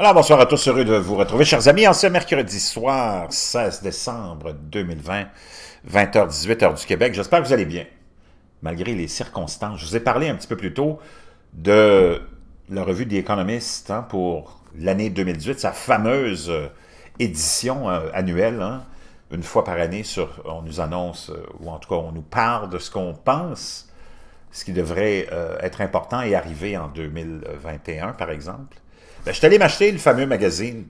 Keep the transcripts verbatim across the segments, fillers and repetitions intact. Alors, bonsoir à tous, heureux de vous retrouver, chers amis, en ce mercredi soir, seize décembre deux mille vingt, vingt heures dix-huit, heure du Québec. J'espère que vous allez bien, malgré les circonstances. Je vous ai parlé un petit peu plus tôt de la revue des Economist hein, pour l'année deux mille dix-huit, sa fameuse édition euh, annuelle, hein, une fois par année, sur, on nous annonce, ou en tout cas, on nous parle de ce qu'on pense, ce qui devrait euh, être important et arriver en deux mille vingt et un, par exemple. Ben, je suis allé m'acheter le fameux magazine.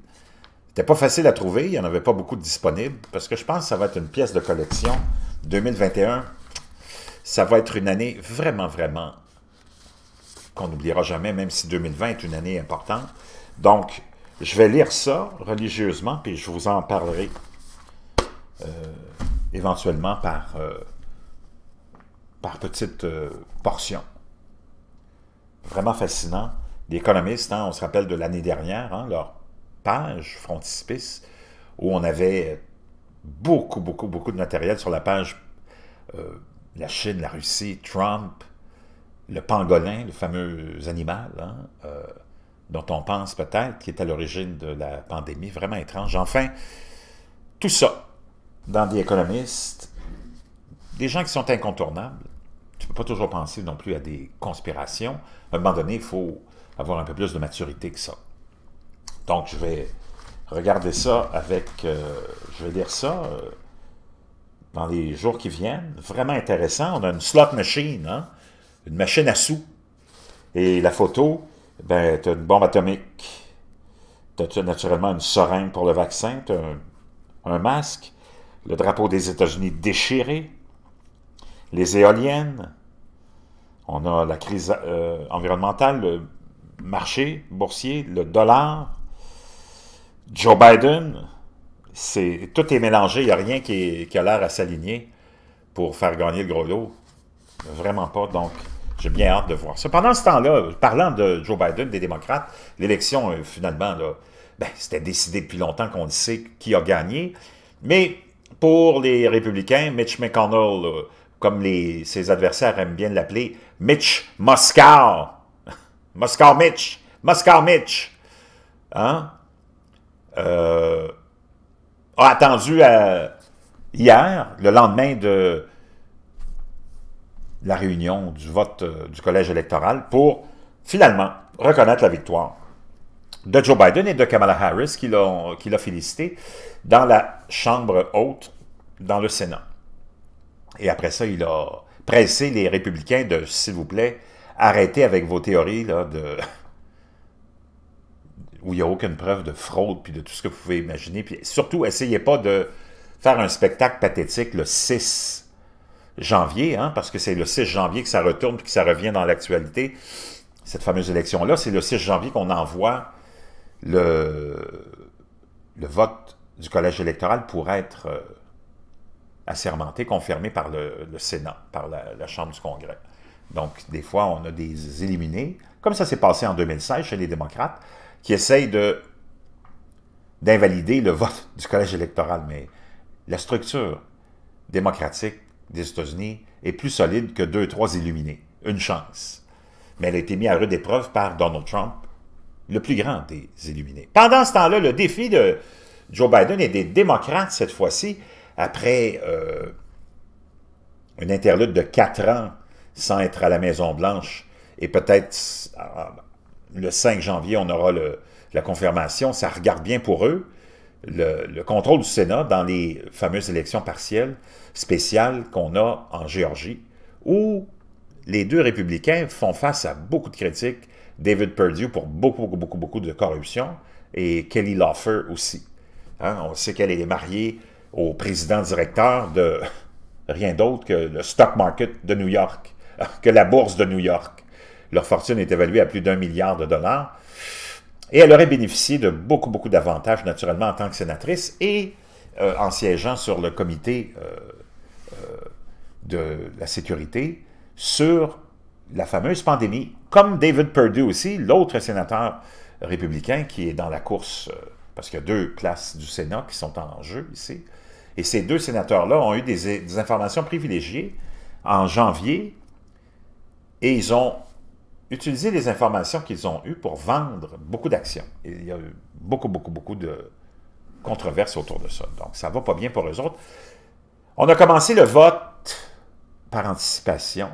C'était pas facile à trouver, il n'y en avait pas beaucoup de disponibles, parce que je pense que ça va être une pièce de collection. deux mille vingt et un, ça va être une année vraiment, vraiment, qu'on n'oubliera jamais, même si deux mille vingt est une année importante. Donc, je vais lire ça religieusement, puis je vous en parlerai euh, éventuellement par, euh, par petites euh, portions. Vraiment fascinant. Les économistes, hein, on se rappelle de l'année dernière, hein, leur page frontispice, où on avait beaucoup, beaucoup, beaucoup de matériel sur la page. Euh, la Chine, la Russie, Trump, le pangolin, le fameux animal, hein, euh, dont on pense peut-être, qui est à l'origine de la pandémie, vraiment étrange. Enfin, tout ça dans des économistes, des gens qui sont incontournables. Tu ne peux pas toujours penser non plus à des conspirations. À un moment donné, il faut avoir un peu plus de maturité que ça. Donc, je vais regarder ça avec... Euh, je vais lire ça euh, dans les jours qui viennent. Vraiment intéressant. On a une slot machine, hein? Une machine à sous. Et la photo, ben, tu as une bombe atomique. Tu as naturellement une seringue pour le vaccin. Tu as un, un masque. Le drapeau des États-Unis déchiré. Les éoliennes. On a la crise euh, environnementale, le marché boursier, le dollar, Joe Biden, c'est tout est mélangé, il n'y a rien qui, est, qui a l'air à s'aligner pour faire gagner le gros lot. Vraiment pas, donc j'ai bien hâte de voir ça. Pendant ce temps-là, parlant de Joe Biden, des démocrates, l'élection euh, finalement, ben, c'était décidé depuis longtemps qu'on le sait qui a gagné, mais pour les républicains, Mitch McConnell, euh, comme les, ses adversaires aiment bien l'appeler, Mitch Moscow, Moscow Mitch, Moscow Mitch, hein? euh, a attendu à, hier, le lendemain de la réunion du vote euh, du collège électoral, pour finalement reconnaître la victoire de Joe Biden et de Kamala Harris, qui l'a félicité dans la chambre haute, dans le Sénat. Et après ça, il a pressé les républicains de, s'il vous plaît, arrêtez avec vos théories là, de... où il n'y a aucune preuve de fraude, puis de tout ce que vous pouvez imaginer. Puis surtout, essayez pas de faire un spectacle pathétique le six janvier, hein, parce que c'est le six janvier que ça retourne, puis que ça revient dans l'actualité, cette fameuse élection-là. C'est le six janvier qu'on envoie le... le vote du collège électoral pour être euh, assermenté, confirmé par le, le Sénat, par la, la Chambre du Congrès. Donc, des fois, on a des éliminés, comme ça s'est passé en deux mille seize chez les démocrates, qui essayent d'invalider le vote du collège électoral. Mais la structure démocratique des États-Unis est plus solide que deux, trois éliminés. Une chance. Mais elle a été mise à rude épreuve par Donald Trump, le plus grand des éliminés. Pendant ce temps-là, le défi de Joe Biden et des démocrates, cette fois-ci, après euh, une interlude de quatre ans, sans être à la Maison-Blanche, et peut-être le cinq janvier, on aura le, la confirmation, ça regarde bien pour eux, le, le contrôle du Sénat dans les fameuses élections partielles spéciales qu'on a en Géorgie, où les deux républicains font face à beaucoup de critiques, David Perdue pour beaucoup, beaucoup, beaucoup, beaucoup de corruption, et Kelly Loeffler aussi. Hein, on sait qu'elle est mariée au président-directeur de rien d'autre que le stock market de New York, que la bourse de New York. Leur fortune est évaluée à plus d'un milliard de dollars. Et elle aurait bénéficié de beaucoup, beaucoup d'avantages, naturellement, en tant que sénatrice et euh, en siégeant sur le comité euh, euh, de la sécurité sur la fameuse pandémie, comme David Perdue aussi, l'autre sénateur républicain qui est dans la course, euh, parce qu'il y a deux places du Sénat qui sont en jeu ici. Et ces deux sénateurs-là ont eu des, des informations privilégiées en janvier, et ils ont utiliser les informations qu'ils ont eues pour vendre beaucoup d'actions. Il y a eu beaucoup, beaucoup, beaucoup de controverses autour de ça. Donc, ça ne va pas bien pour eux autres. On a commencé le vote par anticipation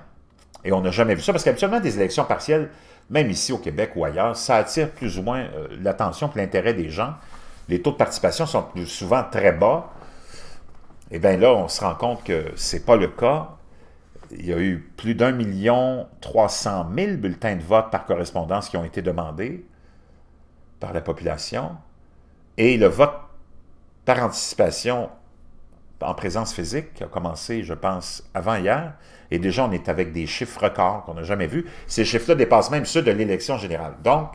et on n'a jamais vu ça parce qu'habituellement, des élections partielles, même ici au Québec ou ailleurs, ça attire plus ou moins euh, l'attention et l'intérêt des gens. Les taux de participation sont plus souvent très bas. Et bien là, on se rend compte que ce n'est pas le cas. Il y a eu plus d'un million trois cent mille bulletins de vote par correspondance qui ont été demandés par la population. Et le vote par anticipation en présence physique a commencé, je pense, avant hier. Et déjà, on est avec des chiffres records qu'on n'a jamais vus. Ces chiffres-là dépassent même ceux de l'élection générale. Donc,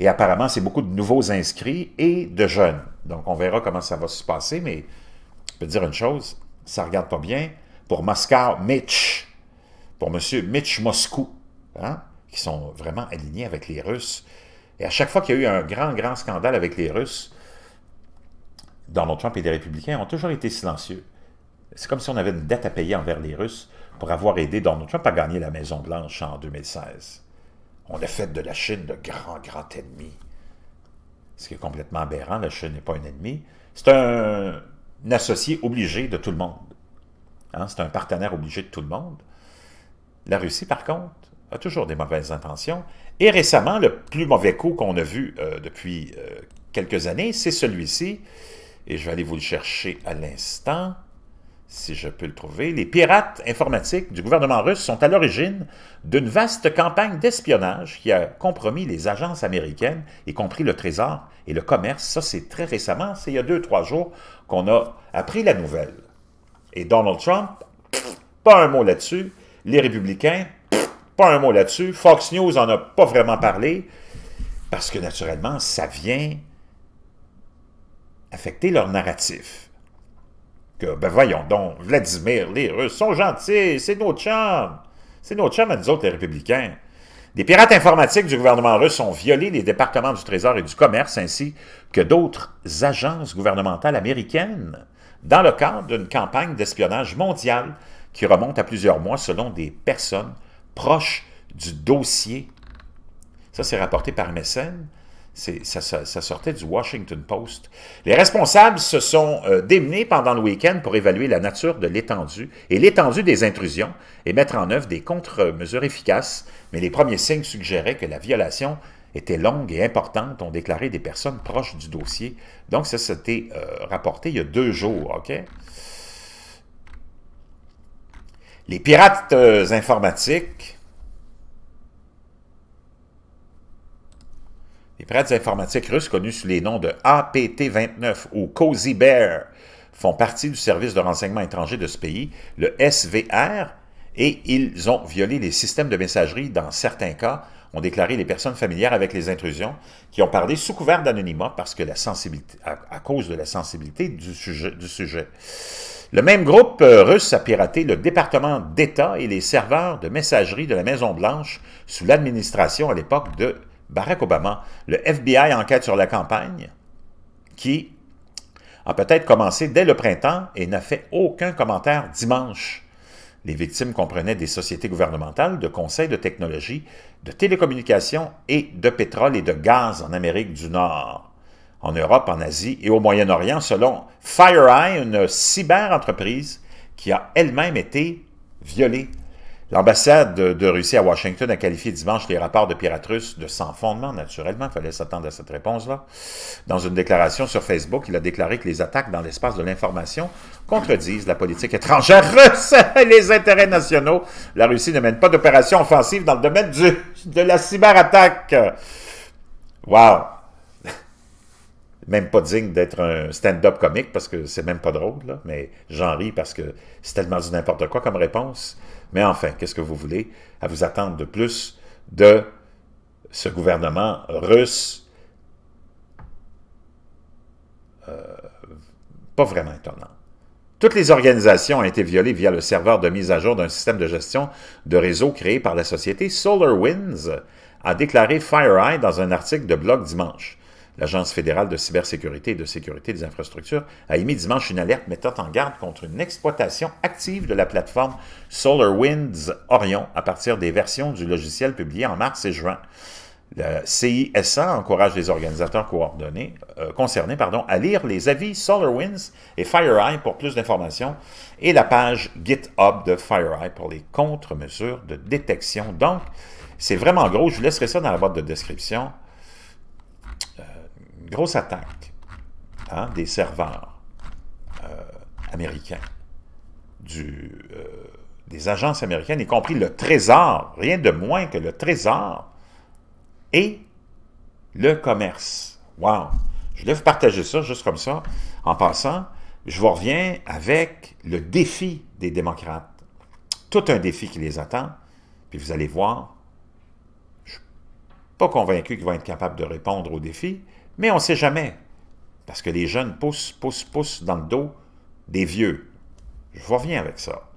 et apparemment, c'est beaucoup de nouveaux inscrits et de jeunes. Donc, on verra comment ça va se passer. Mais je peux dire une chose, ça ne regarde pas bien pour Moscou, Mitch, pour M. Mitch Moscou, hein, qui sont vraiment alignés avec les Russes. Et à chaque fois qu'il y a eu un grand, grand scandale avec les Russes, Donald Trump et les Républicains ont toujours été silencieux. C'est comme si on avait une dette à payer envers les Russes pour avoir aidé Donald Trump à gagner la Maison-Blanche en deux mille seize. On a fait de la Chine de grand, grand ennemi. Ce qui est complètement aberrant, la Chine n'est pas un ennemi. C'est un, un associé obligé de tout le monde. Hein, c'est un partenaire obligé de tout le monde. La Russie, par contre, a toujours des mauvaises intentions. Et récemment, le plus mauvais coup qu'on a vu euh, depuis euh, quelques années, c'est celui-ci. Et je vais aller vous le chercher à l'instant, si je peux le trouver. Les pirates informatiques du gouvernement russe sont à l'origine d'une vaste campagne d'espionnage qui a compromis les agences américaines, y compris le Trésor et le commerce. Ça, c'est très récemment. C'est il y a deux, trois jours qu'on a appris la nouvelle. Et Donald Trump, pas un mot là-dessus. Les Républicains, pas un mot là-dessus. Fox News n'en a pas vraiment parlé parce que, naturellement, ça vient affecter leur narratif. Que, ben voyons donc, Vladimir, les Russes sont gentils, c'est nos chums. C'est nos chums à nous autres, les Républicains. Des pirates informatiques du gouvernement russe ont violé les départements du Trésor et du Commerce ainsi que d'autres agences gouvernementales américaines dans le cadre d'une campagne d'espionnage mondiale qui remonte à plusieurs mois selon des personnes proches du dossier. Ça, c'est rapporté par M S N. Ça, ça, ça sortait du Washington Post. Les responsables se sont euh, démenés pendant le week-end pour évaluer la nature de l'étendue et l'étendue des intrusions et mettre en œuvre des contre-mesures efficaces. Mais les premiers signes suggéraient que la violation était longue et importante, ont déclaré des personnes proches du dossier. Donc, ça, c'était euh, rapporté il y a deux jours, OK? Les pirates euh, informatiques... Les pirates informatiques russes, connus sous les noms de A P T vingt-neuf ou Cozy Bear, font partie du service de renseignement étranger de ce pays, le S V R, et ils ont violé les systèmes de messagerie dans certains cas, ont déclaré les personnes familières avec les intrusions qui ont parlé sous couvert d'anonymat parce que la sensibilité, à, à cause de la sensibilité du sujet, du sujet. Le même groupe euh, russe a piraté le département d'État et les serveurs de messagerie de la Maison-Blanche sous l'administration à l'époque de Barack Obama. Le F B I enquête sur la campagne qui a peut-être commencé dès le printemps et n'a fait aucun commentaire dimanche. Les victimes comprenaient des sociétés gouvernementales, de conseils de technologie, de télécommunications et de pétrole et de gaz en Amérique du Nord, en Europe, en Asie et au Moyen-Orient, selon FireEye, une cyber-entreprise qui a elle-même été violée. L'ambassade de Russie à Washington a qualifié dimanche les rapports de pirates russes de sans fondement, naturellement, il fallait s'attendre à cette réponse-là. Dans une déclaration sur Facebook, il a déclaré que les attaques dans l'espace de l'information contredisent la politique étrangère russe et les intérêts nationaux. La Russie ne mène pas d'opération offensive dans le domaine du, de la cyberattaque. Wow! Même pas digne d'être un stand-up comique, parce que c'est même pas drôle, là, mais j'en ris parce que c'est tellement du n'importe quoi comme réponse. Mais enfin, qu'est-ce que vous voulez à vous attendre de plus de ce gouvernement russe? Euh, pas vraiment étonnant. Toutes les organisations ont été violées via le serveur de mise à jour d'un système de gestion de réseau créé par la société SolarWinds, a déclaré FireEye dans un article de blog dimanche. L'Agence fédérale de cybersécurité et de sécurité des infrastructures a émis dimanche une alerte mettant en garde contre une exploitation active de la plateforme SolarWinds Orion à partir des versions du logiciel publiées en mars et juin. Le C I S A encourage les organisateurs coordonnés, euh, concernés pardon, à lire les avis SolarWinds et FireEye pour plus d'informations et la page GitHub de FireEye pour les contre-mesures de détection. Donc, c'est vraiment gros. Je vous laisserai ça dans la boîte de description. Euh, grosse attaque hein, des serveurs euh, américains, du, euh, des agences américaines, y compris le Trésor, rien de moins que le Trésor, et le commerce. Wow! Je voulais vous partager ça, juste comme ça. En passant, je vous reviens avec le défi des démocrates. Tout un défi qui les attend. Puis vous allez voir, je ne suis pas convaincu qu'ils vont être capables de répondre au défi, mais on ne sait jamais. Parce que les jeunes poussent, poussent, poussent dans le dos des vieux. Je vous reviens avec ça.